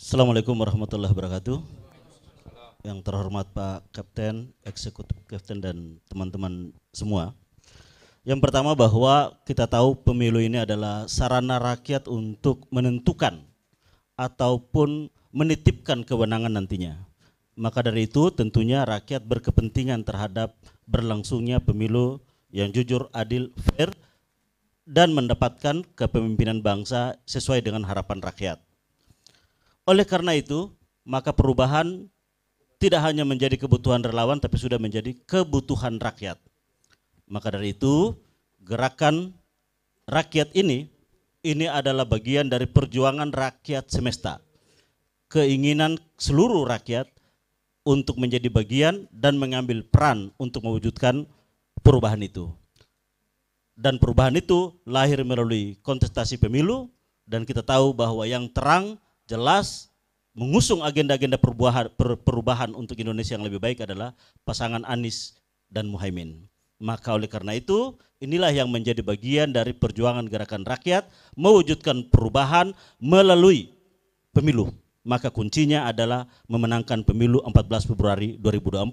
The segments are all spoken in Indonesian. Assalamualaikum warahmatullahi wabarakatuh. Yang terhormat Pak Kapten, Eksekutif Kapten dan teman-teman semua. Yang pertama bahwa kita tahu pemilu ini adalah sarana rakyat untuk menentukan ataupun menitipkan kewenangan nantinya. Maka dari itu tentunya rakyat berkepentingan terhadap berlangsungnya pemilu yang jujur, adil, fair, dan mendapatkan kepemimpinan bangsa sesuai dengan harapan rakyat. Oleh karena itu, maka perubahan tidak hanya menjadi kebutuhan relawan, tapi sudah menjadi kebutuhan rakyat. Maka dari itu, gerakan rakyat ini adalah bagian dari perjuangan rakyat semesta. Keinginan seluruh rakyat untuk menjadi bagian dan mengambil peran untuk mewujudkan perubahan itu. Dan perubahan itu lahir melalui kontestasi pemilu, dan kita tahu bahwa yang terang, jelas, mengusung agenda-agenda perubahan untuk Indonesia yang lebih baik adalah pasangan Anies dan Muhaimin. Maka oleh karena itu, inilah yang menjadi bagian dari perjuangan gerakan rakyat mewujudkan perubahan melalui pemilu. Maka kuncinya adalah memenangkan pemilu 14 Februari 2024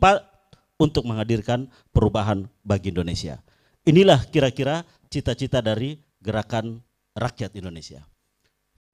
untuk menghadirkan perubahan bagi Indonesia. Inilah kira-kira cita-cita dari gerakan rakyat Indonesia.